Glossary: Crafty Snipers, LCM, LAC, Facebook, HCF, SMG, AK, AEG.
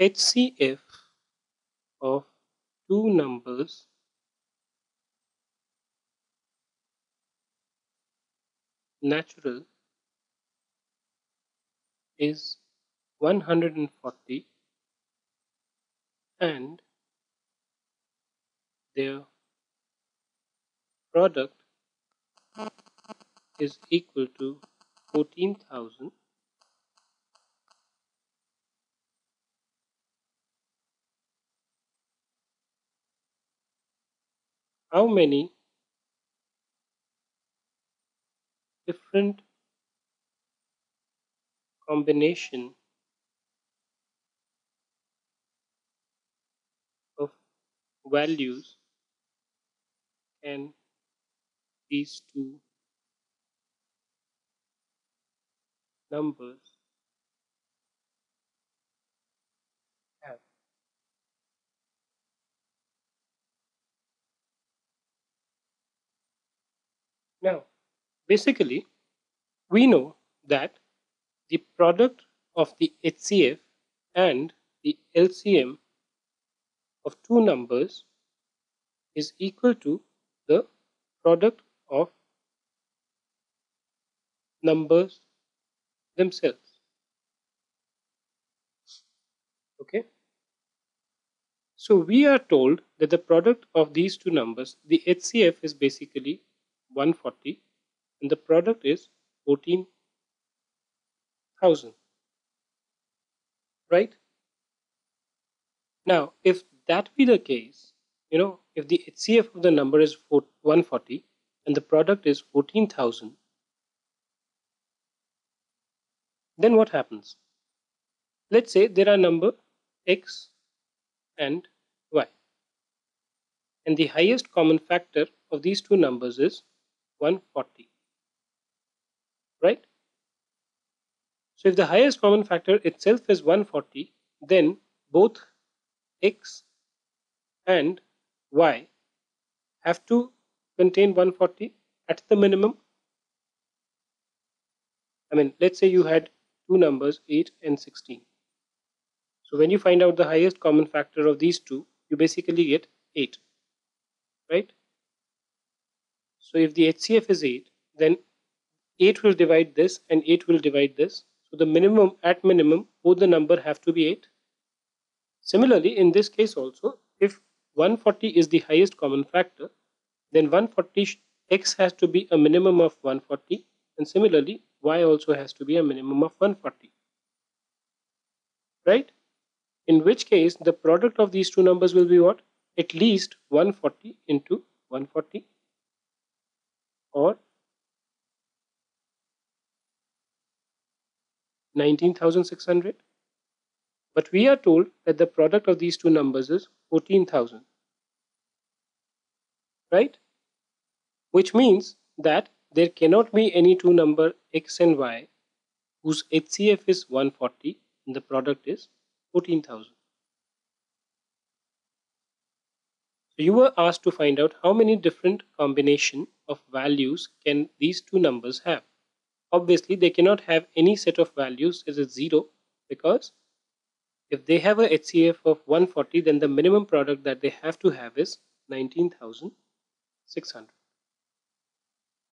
HCF of two numbers natural is 140 and their product is equal to 14,000. How many different combination of values can these two numbers have? Now, basically, we know that the product of the HCF and the LCM of two numbers is equal to the product of numbers themselves. Okay, so we are told that the product of these two numbers, the HCF is basically 140 and the product is 14,000, right? Now, if that be the case, you know, if the HCF of the number is 140 and the product is 14,000, then what happens? Let's say there are number x and y, and the highest common factor of these two numbers is 140, right? So if the highest common factor itself is 140, then both x and y have to contain 140 at the minimum. I mean, let's say you had two numbers 8 and 16. So when you find out the highest common factor of these two, you basically get 8, right? So if the HCF is 8, then 8 will divide this and 8 will divide this. So the minimum, at minimum, both the number have to be 8. Similarly, in this case also, if 140 is the highest common factor, then 140x has to be a minimum of 140, and similarly y also has to be a minimum of 140, right? In which case the product of these two numbers will be what? At least 140 into 140 or 19,600. But we are told that the product of these two numbers is 14,000, right? Which means that there cannot be any two number x and y whose HCF is 140 and the product is 14,000. So you were asked to find out how many different combination of values can these two numbers have. Obviously, they cannot have any set of values as a 0, because if they have a HCF of 140, then the minimum product that they have to have is 19,600.